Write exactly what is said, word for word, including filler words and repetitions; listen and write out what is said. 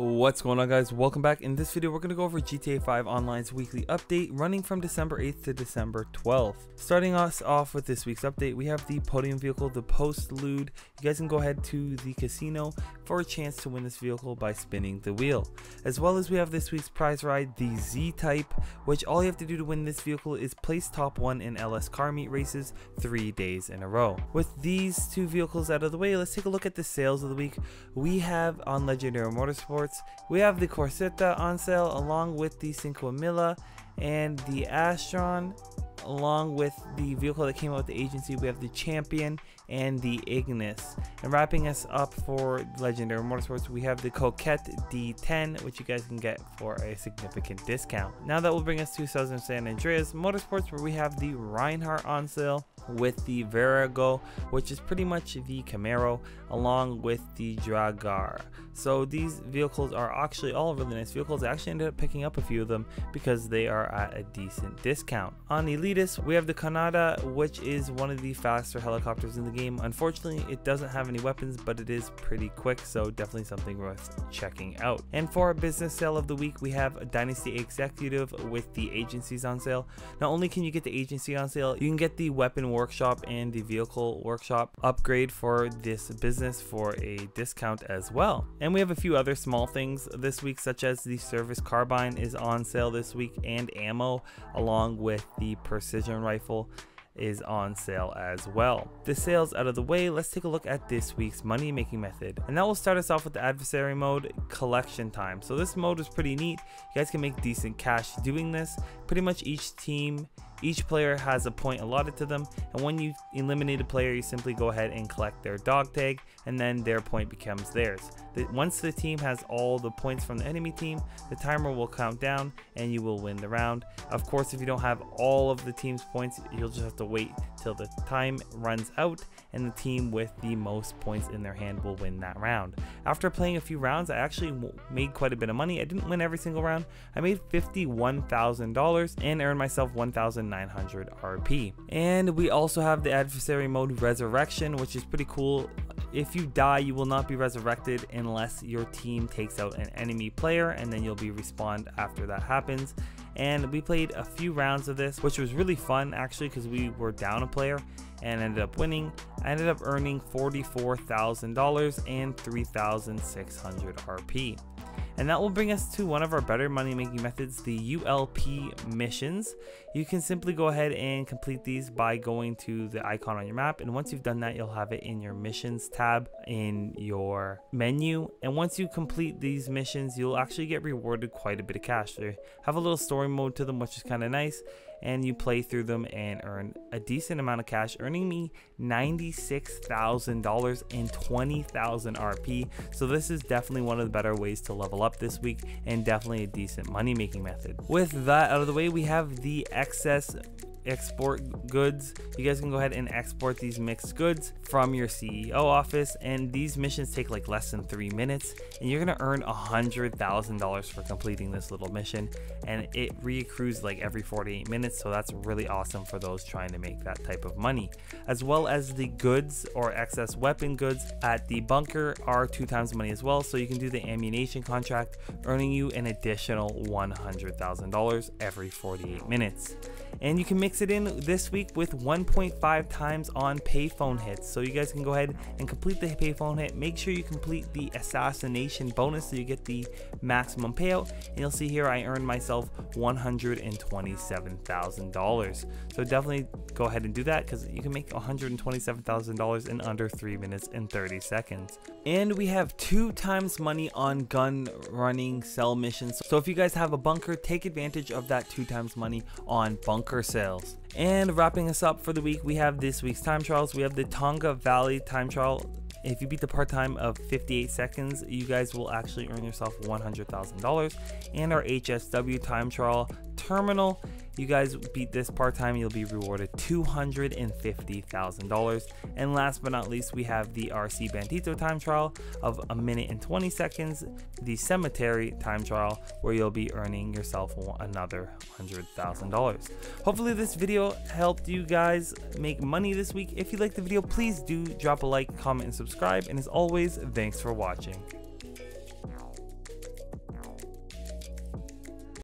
What's going on, guys? Welcome back. In this video we're going to go over G T A five Online's weekly update running from December eighth to December twelfth. Starting us off with this week's update, we have the podium vehicle, the Postlude. You guys can go ahead to the casino for a chance to win this vehicle by spinning the wheel. As well as we have this week's prize ride, the Z Type, which all you have to do to win this vehicle is place top one in L S Car Meet races three days in a row. With these two vehicles out of the way, let's take a look at the sales of the week. We have on Legendary Motorsports, we have the Corsetta on sale along with the Cinquemilla, and the Astron along with the vehicle that came out with the agency. We have the Champion and the Ignis. And wrapping us up for Legendary Motorsports, we have the Coquette D ten, which you guys can get for a significant discount. Now that will bring us to Southern San Andreas Motorsports, where we have the Reinhardt on sale with the Verago, which is pretty much the Camaro, along with the Dragar. So these vehicles are actually all really nice vehicles. I actually ended up picking up a few of them because they are at a decent discount. On Elitis, we have the Kanada, which is one of the faster helicopters in the game. Unfortunately, it doesn't have any weapons, but it is pretty quick, so definitely something worth checking out. And for our business sale of the week, we have a Dynasty Executive with the agencies on sale. Not only can you get the agency on sale, you can get the weapon workshop and the vehicle workshop upgrade for this business for a discount as well. And we have a few other small things this week, such as the service carbine is on sale this week, and ammo along with the precision rifle is on sale as well. The sales out of the way, let's take a look at this week's money making method, and that will start us off with the adversary mode, collection time. So this mode is pretty neat. You guys can make decent cash doing this. Pretty much each team, each player has a point allotted to them, and when you eliminate a player, you simply go ahead and collect their dog tag, and then their point becomes theirs. Once the team has all the points from the enemy team, the timer will count down and you will win the round. Of course, if you don't have all of the team's points, you'll just have to wait till the time runs out, and the team with the most points in their hand will win that round. After playing a few rounds, I actually made quite a bit of money. I didn't win every single round. I made fifty-one thousand dollars and earned myself one thousand nine hundred R P. And we also have the adversary mode resurrection, which is pretty cool. If you die, you will not be resurrected unless your team takes out an enemy player, and then you'll be respawned after that happens. And we played a few rounds of this, which was really fun actually, because we were down a player and ended up winning. I ended up earning forty-four thousand dollars and three thousand six hundred R P. And that will bring us to one of our better money making methods, the U L P missions. You can simply go ahead and complete these by going to the icon on your map, and once you've done that, you'll have it in your missions tab in your menu. And once you complete these missions, you'll actually get rewarded quite a bit of cash. They have a little story mode to them, which is kind of nice, and you play through them and earn a decent amount of cash, earning me ninety-six thousand dollars and twenty thousand R P. So this is definitely one of the better ways to level up this week, and definitely a decent money making method. With that out of the way, we have the excess export goods. You guys can go ahead and export these mixed goods from your C E O office, and these missions take like less than three minutes, and you're gonna earn a hundred thousand dollars for completing this little mission, and it reaccrues like every forty-eight minutes, so that's really awesome for those trying to make that type of money. As well as the goods or excess weapon goods at the bunker are two times money as well, so you can do the ammunition contract, earning you an additional one hundred thousand dollars every forty-eight minutes. And you can mix it in this week with one point five times on payphone hits. So you guys can go ahead and complete the payphone hit. Make sure you complete the assassination bonus so you get the maximum payout. And you'll see here I earned myself one hundred twenty-seven thousand dollars. So definitely go ahead and do that, because you can make one hundred twenty-seven thousand dollars in under three minutes and thirty seconds. And we have two times money on gun running sell missions. So if you guys have a bunker, take advantage of that two times money on bunker sales. And wrapping us up for the week, we have this week's time trials. We have the Tonga Valley time trial. If you beat the part time of fifty-eight seconds, you guys will actually earn yourself one hundred thousand dollars. And our H S W time trial terminal, you guys beat this part time, you'll be rewarded two hundred fifty thousand dollars. And last but not least, we have the R C Bandito time trial of a minute and twenty seconds, the cemetery time trial, where you'll be earning yourself another one hundred thousand dollars. Hopefully this video helped you guys make money this week. If you liked the video, please do drop a like, comment, and subscribe. And as always, thanks for watching.